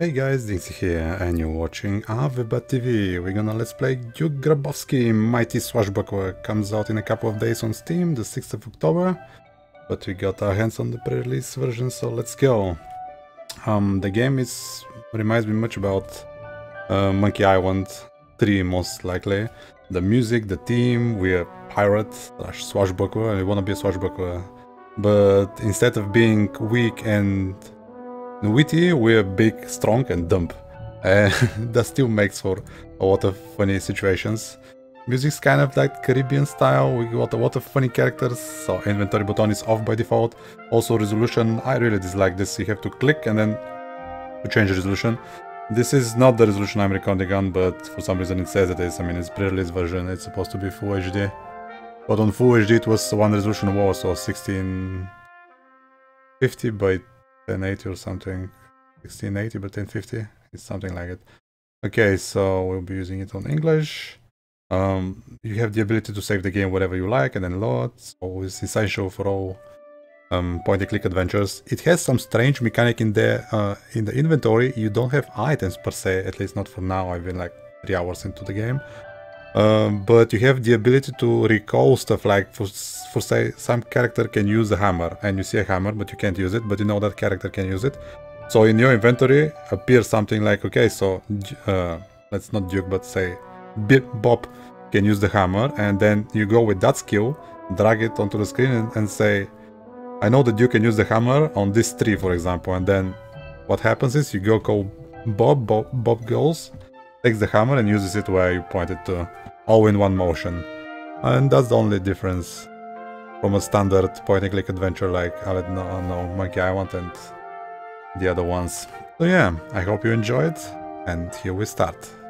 Hey guys, Dinxy here, and you're watching Avebat TV. We're gonna let's play Duke Grabowski, Mighty Swashbuckler. Comes out in a couple of days on Steam, the 6th of October. But we got our hands on the pre-release version, so let's go. The game reminds me much about Monkey Island 3, most likely. The music, the theme, we're pirates slash swashbuckler, and we wanna be a swashbuckler. But instead of being weak and witty, we're big, strong and dumb. That still makes for a lot of funny situations. Music's kind of like Caribbean style, we got a lot of funny characters, so inventory button is off by default. Also resolution, I really dislike this, you have to click and then to change resolution. This is not the resolution I'm recording on, but for some reason it says it is. I mean, it's pre-release version, it's supposed to be Full HD. But on Full HD it was one resolution war, so 1650 by 1080 or something, 1680 but 1050, it's something like it. Okay, so we'll be using it on English. You have the ability to save the game whatever you like and then load, so it's essential for all point-and-click adventures. It has some strange mechanic in there. In the inventory you don't have items per se, at least not for now. I've been like 3 hours into the game, but you have the ability to recall stuff, like for say some character can use a hammer and you see a hammer but you can't use it, but you know that character can use it, so in your inventory appears something like, okay, so let's not Duke but say Bob can use the hammer, and then you go with that skill, drag it onto the screen and say, I know that you can use the hammer on this tree, for example, and then what happens is you go call Bob, Bob goes, takes the hammer and uses it where you pointed to, all in one motion. And that's the only difference from a standard point-and-click adventure like, I don't know, Monkey Island and the other ones. So yeah, I hope you enjoyed, and here we start.